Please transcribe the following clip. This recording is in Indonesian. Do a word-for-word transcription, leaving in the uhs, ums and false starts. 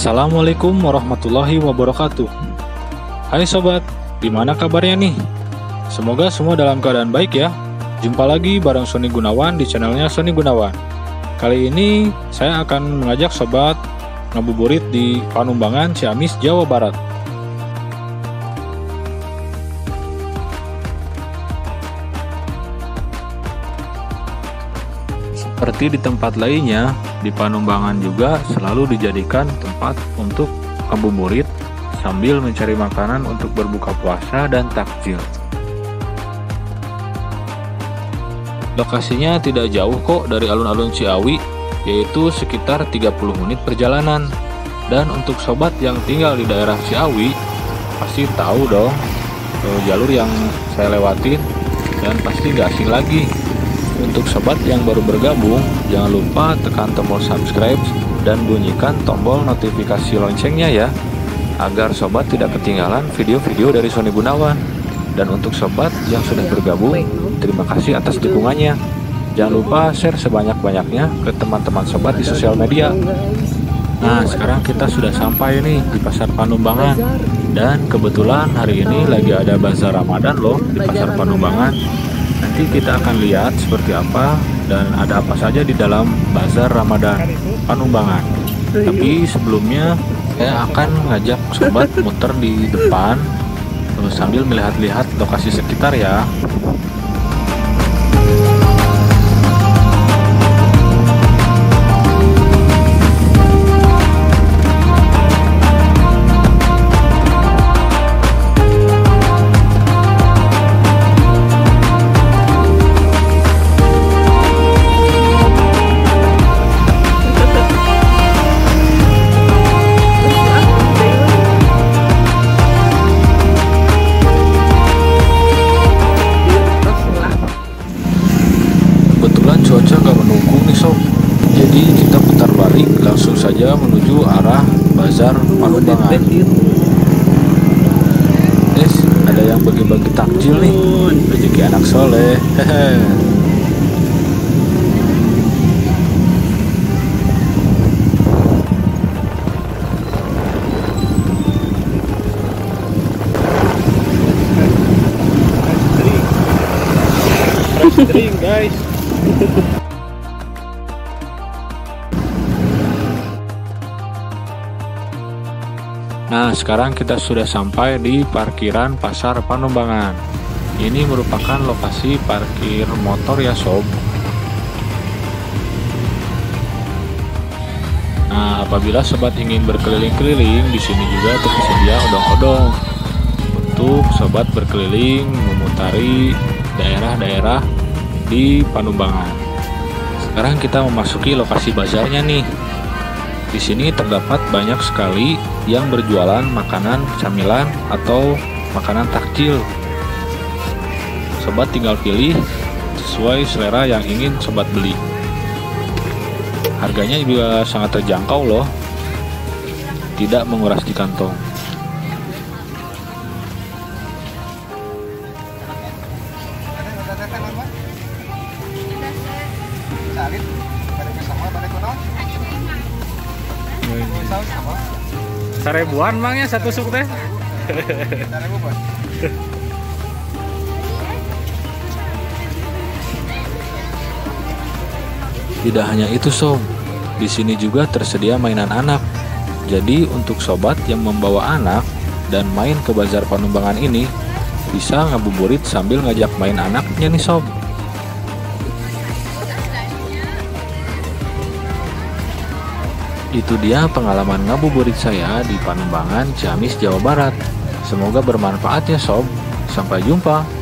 Assalamualaikum warahmatullahi wabarakatuh. Hai sobat, gimana kabarnya nih? Semoga semua dalam keadaan baik ya. Jumpa lagi bareng Sony Gunawan di channelnya Sony Gunawan. Kali ini saya akan mengajak sobat ngabuburit di Panumbangan, Ciamis, Jawa Barat. Seperti di tempat lainnya, di Panumbangan juga selalu dijadikan tempat untuk ngabuburit sambil mencari makanan untuk berbuka puasa dan takjil. Lokasinya tidak jauh kok dari alun-alun Ciawi, yaitu sekitar tiga puluh menit perjalanan. Dan untuk sobat yang tinggal di daerah Ciawi pasti tahu dong jalur yang saya lewatin, dan pasti gak asing lagi. Untuk sobat yang baru bergabung, jangan lupa tekan tombol subscribe dan bunyikan tombol notifikasi loncengnya ya, agar sobat tidak ketinggalan video-video dari Sony Gunawan. Dan untuk sobat yang sudah bergabung, terima kasih atas dukungannya. Jangan lupa share sebanyak-banyaknya ke teman-teman sobat di sosial media. Nah, sekarang kita sudah sampai nih di Pasar Panumbangan. Dan kebetulan hari ini lagi ada bazar Ramadhan loh di Pasar Panumbangan. Nanti kita akan lihat seperti apa dan ada apa saja di dalam bazar Ramadhan Panumbangan. Tapi sebelumnya saya akan ngajak sobat muter di depan sambil melihat-lihat lokasi sekitar ya. Saja menuju arah bazar Panumbangan. Yes, ada yang bagi-bagi takjil nih, rezeki anak soleh. Stream guys. Nah, sekarang kita sudah sampai di parkiran Pasar Panumbangan. Ini merupakan lokasi parkir motor ya sob. Nah, apabila sobat ingin berkeliling-keliling, di sini juga tersedia odong-odong untuk sobat berkeliling memutari daerah-daerah di Panumbangan. Sekarang kita memasuki lokasi bazarnya nih. Di sini terdapat banyak sekali yang berjualan makanan camilan atau makanan takjil. Sobat tinggal pilih sesuai selera yang ingin sobat beli. Harganya juga sangat terjangkau loh, tidak menguras di kantong. Seribuan bang ya satu suk teh. Tidak hanya itu sob, di sini juga tersedia mainan anak. Jadi untuk sobat yang membawa anak dan main ke bazar Panumbangan ini bisa ngabuburit sambil ngajak main anaknya nih sob. Itu dia pengalaman ngabuburit saya di Panumbangan, Ciamis, Jawa Barat. Semoga bermanfaat ya sob. Sampai jumpa.